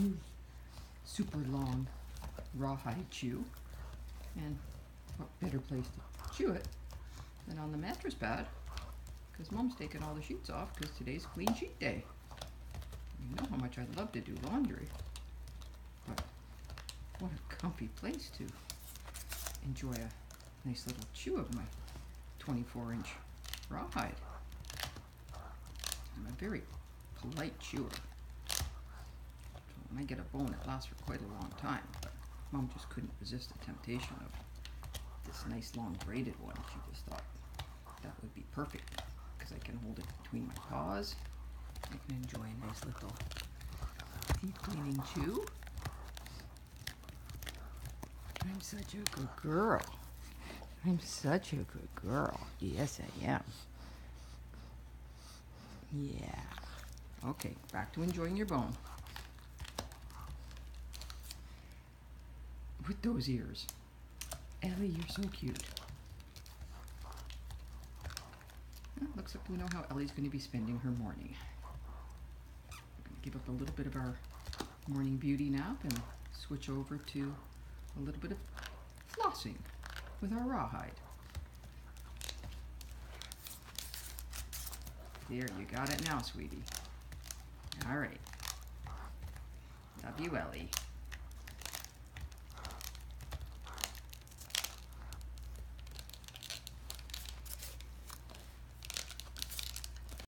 new super long rawhide chew, and what better place to chew it than on the mattress pad, because Mom's taking all the sheets off because today's clean sheet day. You know how much I'd love to do laundry, but what a comfy place to enjoy a nice little chew of my 24-inch rawhide. I'm a very polite chewer. So when I get a bone, it lasts for quite a long time, but Mom just couldn't resist the temptation of this nice long braided one. She just thought that would be perfect because I can hold it between my paws. I can enjoy a nice little deep cleaning chew. I'm such a good girl. I'm such a good girl. Yes, I am. Yeah. Okay, back to enjoying your bone. With those ears. Ellie, you're so cute. Well, looks like we know how Ellie's going to be spending her morning. We're going to give up a little bit of our morning beauty nap and switch over to a little bit of flossing with our rawhide. There, you got it now, sweetie. All right. Love you, Ellie.